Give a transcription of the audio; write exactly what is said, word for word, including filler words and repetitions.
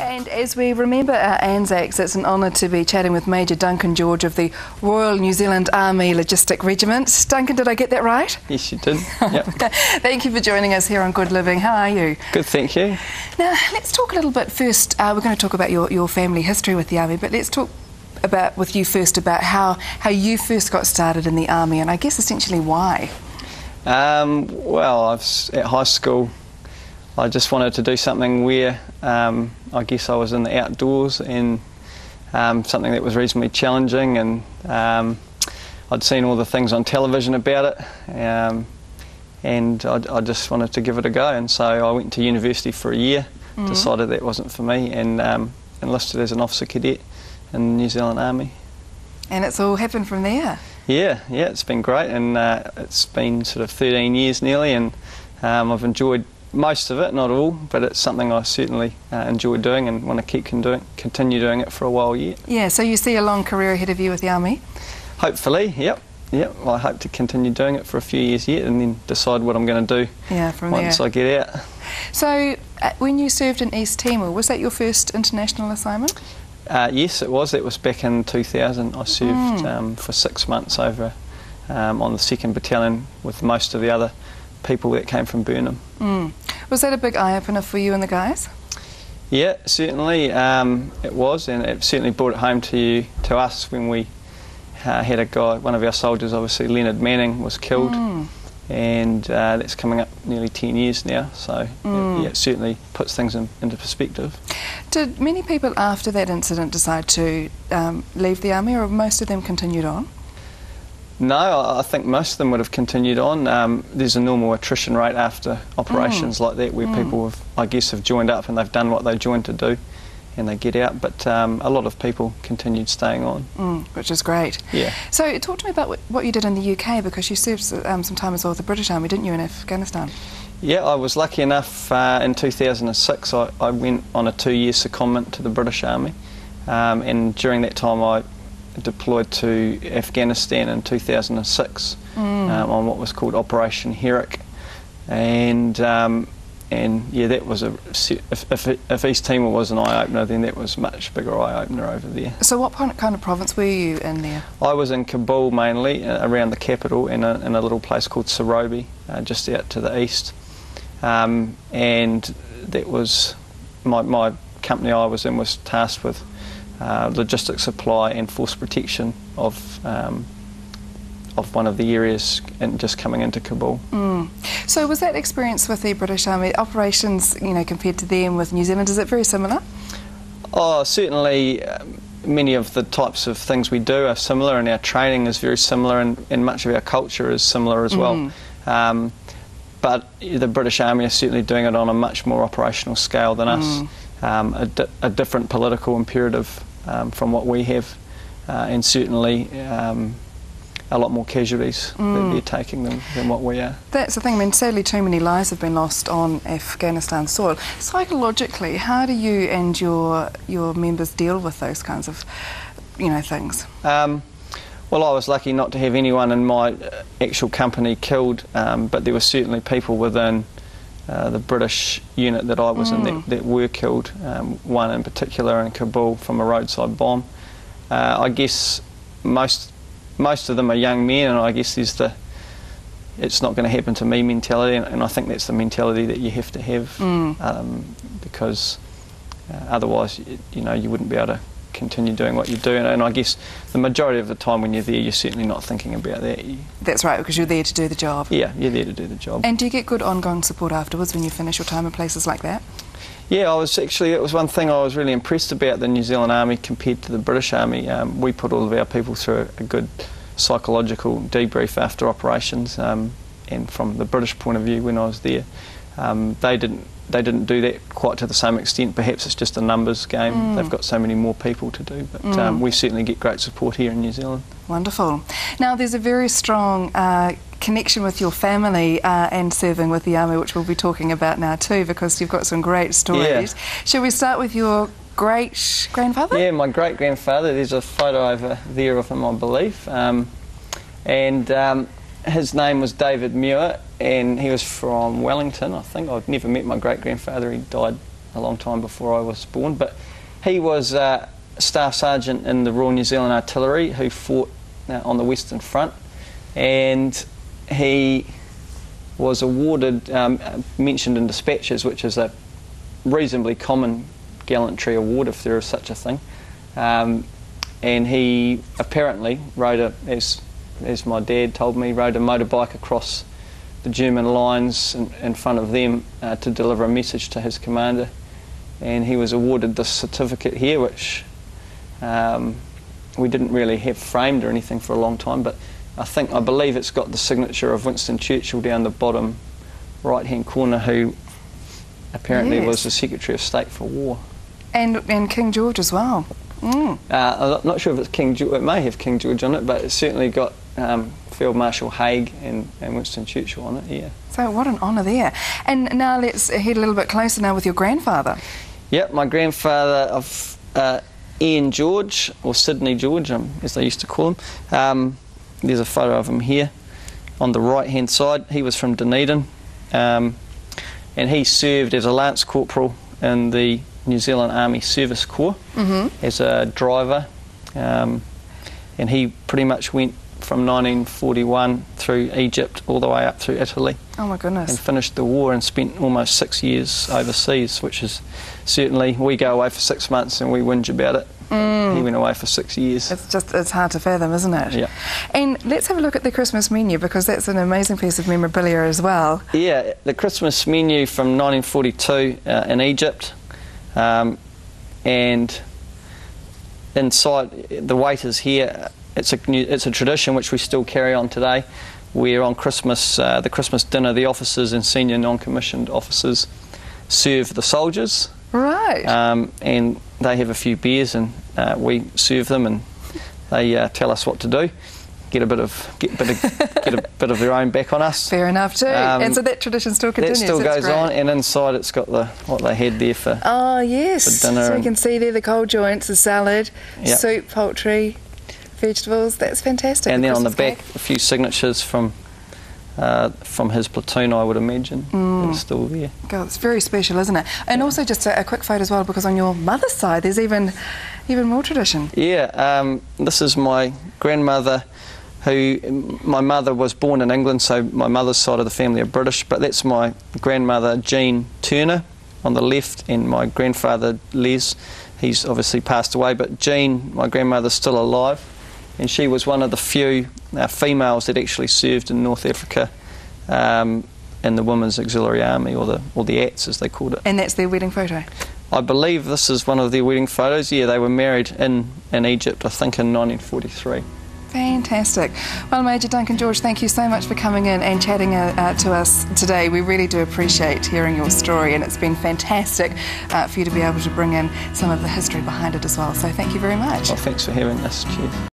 And as we remember our Anzacs, it's an honour to be chatting with Major Duncan George of the Royal New Zealand Army Logistic Regiment. Duncan, did I get that right? Yes, you did. Yep. Thank you for joining us here on Good Living. How are you? Good, thank you. Now, let's talk a little bit first. Uh, we're going to talk about your, your family history with the Army, but let's talk about with you first about how, how you first got started in the Army and I guess essentially why. Um, well, I was at high school. I just wanted to do something where um, I guess I was in the outdoors and um, something that was reasonably challenging, and um, I'd seen all the things on television about it, um, and I, I just wanted to give it a go. And so I went to university for a year, mm. decided that wasn't for me, and um, enlisted as an officer cadet in the New Zealand Army. And it's all happened from there? Yeah, yeah, it's been great, and uh, it's been sort of thirteen years nearly, and um, I've enjoyed most of it, not all, but it's something I certainly uh, enjoy doing and want to keep con doing, continue doing it for a while yet. Yeah, so you see a long career ahead of you with the Army? Hopefully, yep. Yep. Well, I hope to continue doing it for a few years yet and then decide what I'm going to do yeah, from once there. I get out. So, uh, when you served in East Timor, was that your first international assignment? Uh, yes, it was. It was back in two thousand. I served mm. um, for six months over um, on the second battalion with most of the other people that came from Burnham. Mm. Was that a big eye-opener for you and the guys? Yeah, certainly um, it was, and it certainly brought it home to you, to us, when we uh, had a guy, one of our soldiers, obviously Leonard Manning, was killed, mm. and uh, that's coming up nearly ten years now, so mm. it, yeah, it certainly puts things in, into perspective. Did many people after that incident decide to um, leave the Army, or most of them continued on? No, I think most of them would have continued on. Um, there's a normal attrition rate after operations mm. like that where mm. people, have, I guess, have joined up and they've done what they joined to do and they get out. But um, a lot of people continued staying on. Mm, which is great. Yeah. So talk to me about what, what you did in the U K, because you served um, some time as well with the British Army, didn't you, in Afghanistan? Yeah, I was lucky enough uh, in two thousand six I, I went on a two-year secondment to the British Army, um, and during that time I deployed to Afghanistan in two thousand six mm. um, on what was called Operation Herrick, and um, and yeah, that was a if, if, if East Timor was an eye opener, then that was much bigger eye opener over there. So what kind of province were you in there? I was in Kabul mainly, uh, around the capital, in a, in a little place called Sarobi, uh, just out to the east, um, and that was my my company I was in was tasked with Uh, logistics supply and force protection of um, of one of the areas and just coming into Kabul. Mm. So was that experience with the British Army operations, you know, compared to them with New Zealand, is it very similar? Oh, certainly uh, many of the types of things we do are similar, and our training is very similar, and, and much of our culture is similar as mm. well. Um, but the British Army are certainly doing it on a much more operational scale than us. Mm. Um, a, di a different political imperative um, from what we have, uh, and certainly um, a lot more casualties mm. that they're taking than, than what we are. That's the thing. I mean, sadly too many lives have been lost on Afghanistan soil. Psychologically, how do you and your your members deal with those kinds of, you know, things? Um, well, I was lucky not to have anyone in my actual company killed, um, but there were certainly people within Uh, the British unit that I was mm. in that, that were killed, um, one in particular in Kabul from a roadside bomb. Uh, I guess most most of them are young men, and I guess there's the it's not going to happen to me mentality, and, and I think that's the mentality that you have to have, mm. um, because uh, otherwise you, you know you wouldn't be able to continue doing what you do, and, and I guess the majority of the time when you're there you're certainly not thinking about that. You, That's right, because you're there to do the job. Yeah, you're there to do the job. And do you get good ongoing support afterwards when you finish your time in places like that? Yeah, I was actually, it was one thing I was really impressed about the New Zealand Army compared to the British Army. Um, we put all of our people through a, a good psychological debrief after operations, um, and from the British point of view when I was there, um, they didn't They didn't do that quite to the same extent. Perhaps it's just a numbers game. Mm. They've got so many more people to do. But mm. um, we certainly get great support here in New Zealand. Wonderful. Now, there's a very strong uh, connection with your family uh, and serving with the Army, which we'll be talking about now too, because you've got some great stories. Yeah. Shall we start with your great-grandfather? Yeah, my great-grandfather. There's a photo over there of him, I believe. Um, and um, his name was David Muir. and he was from Wellington, I think. I'd never met my great-grandfather, he died a long time before I was born, but he was uh, a staff sergeant in the Royal New Zealand Artillery who fought uh, on the Western Front, and he was awarded, um, mentioned in dispatches, which is a reasonably common gallantry award if there is such a thing, um, and he apparently rode a, as, as my dad told me, rode a motorbike across the German lines in, in front of them uh, to deliver a message to his commander, and he was awarded this certificate here, which um, we didn't really have framed or anything for a long time, but I think, I believe it's got the signature of Winston Churchill down the bottom right-hand corner, who apparently yes. was the Secretary of State for War. And, and King George as well. Mm. Uh, I'm not sure if it's King George, it may have King George on it, but it's certainly got um, Field Marshal Haig and, and Winston Churchill on it, yeah. So what an honour there. And now let's head a little bit closer now with your grandfather. Yep, my grandfather, of uh, Ian George, or Sydney George, um, as they used to call him. Um, there's a photo of him here on the right-hand side. He was from Dunedin, um, and he served as a lance corporal in the New Zealand Army Service Corps, mm-hmm. as a driver, um, and he pretty much went from nineteen forty-one through Egypt all the way up through Italy. Oh my goodness. And finished the war and spent almost six years overseas, which is certainly, we go away for six months and we whinge about it. Mm. He went away for six years. It's just, it's hard to fathom, isn't it? Yeah. And let's have a look at the Christmas menu, because that's an amazing piece of memorabilia as well. Yeah, the Christmas menu from nineteen forty-two uh, in Egypt, um, and inside the waiters here, it's a new, it's a tradition which we still carry on today, where on Christmas, uh, the Christmas dinner, the officers and senior non-commissioned officers serve the soldiers. Right. Um, and they have a few beers, and uh, we serve them, and they uh, tell us what to do. Get a bit of get, bit of, get a bit of their own back on us. Fair enough too. Um, and so that tradition still continues. That still That's goes great. on, and inside it's got the what they had there for. Oh yes. For dinner, so you can see there the cold joints, the salad, yep. soup, poultry, vegetables. That's fantastic. And the then Christmas on the back, cake. a few signatures from. Uh, from his platoon, I would imagine, mm. it's still there. God, it's very special, isn't it? And yeah. also just a, a quick photo as well, because on your mother's side, there's even even more tradition. Yeah, um, this is my grandmother, who, my mother was born in England, so my mother's side of the family are British, but that's my grandmother, Jean Turner, on the left, and my grandfather, Les. He's obviously passed away, but Jean, my grandmother's still alive. And she was one of the few uh, females that actually served in North Africa um, in the Women's Auxiliary Army, or the or the A T S as they called it. And that's their wedding photo? I believe this is one of their wedding photos. Yeah, they were married in, in Egypt, I think in nineteen forty-three. Fantastic. Well, Major Duncan George, thank you so much for coming in and chatting uh, uh, to us today. We really do appreciate hearing your story, and it's been fantastic uh, for you to be able to bring in some of the history behind it as well. So thank you very much. Well, thanks for having us. Cheers.